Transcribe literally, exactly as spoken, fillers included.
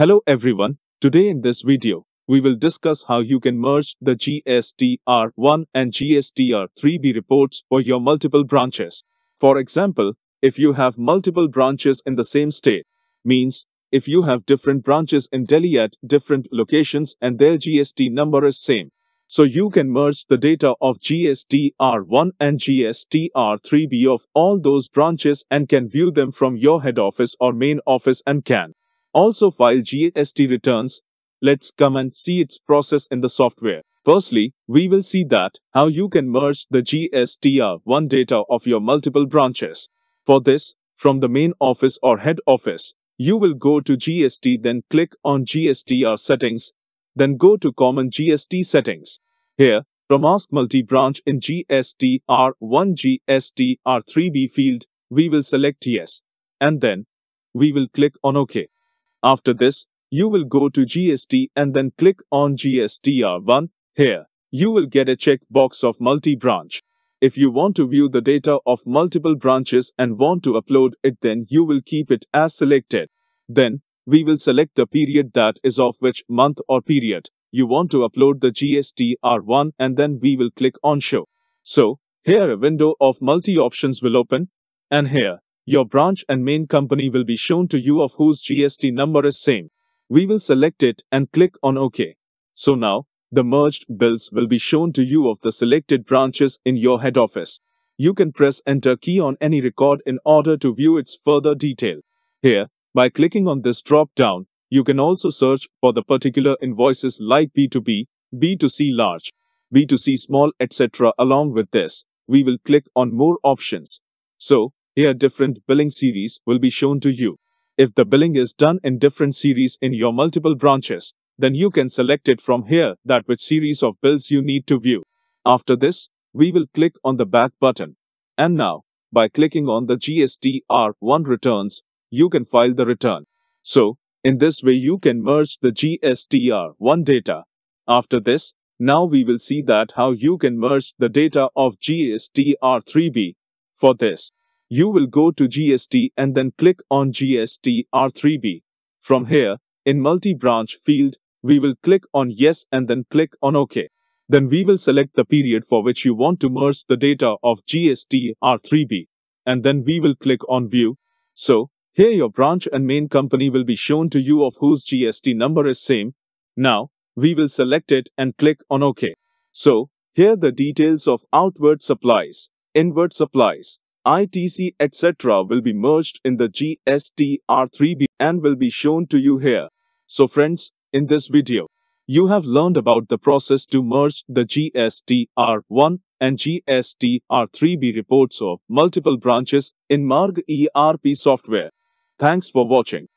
Hello everyone, today in this video, we will discuss how you can merge the G S T R one and G S T R three B reports for your multiple branches. For example, if you have multiple branches in the same state, means if you have different branches in Delhi at different locations and their G S T number is same. So you can merge the data of G S T R one and G S T R three B of all those branches and can view them from your head office or main office and can also file G S T returns. Let's come and see its process in the software. Firstly, we will see that how you can merge the G S T R one data of your multiple branches. For this, from the main office or head office, you will go to G S T, then click on G S T R settings, then go to common G S T settings. Here, from Ask Multi-Branch in G S T R one G S T R three B field, we will select Yes, and then we will click on OK. After this, you will go to G S T and then click on G S T R one. Here, you will get a checkbox of multi-branch. If you want to view the data of multiple branches and want to upload it, then you will keep it as selected. Then, we will select the period, that is of which month or period you want to upload the G S T R one, and then we will click on Show. So, here a window of multi-options will open, and here, your branch and main company will be shown to you of whose G S T number is same. We will select it and click on OK. So now, the merged bills will be shown to you of the selected branches in your head office. You can press Enter key on any record in order to view its further detail. Here, by clicking on this drop-down, you can also search for the particular invoices like B two B, B two C large, B two C small, et cetera. Along with this, we will click on More options. So, here different billing series will be shown to you. If the billing is done in different series in your multiple branches, then you can select it from here that which series of bills you need to view. After this, we will click on the back button. And now, by clicking on the G S T R one returns, you can file the return. So, in this way you can merge the G S T R one data. After this, now we will see that how you can merge the data of G S T R three B. For this, you will go to G S T and then click on G S T R three B. From here, in multi-branch field, we will click on Yes and then click on OK. Then we will select the period for which you want to merge the data of G S T R three B. And then we will click on View. So, here your branch and main company will be shown to you of whose G S T number is same. Now, we will select it and click on OK. So, here the details of outward supplies, inward supplies, I T C, et cetera will be merged in the G S T R three B and will be shown to you here. So friends, in this video, you have learned about the process to merge the G S T R one and G S T R three B reports of multiple branches in Marg E R P software. Thanks for watching.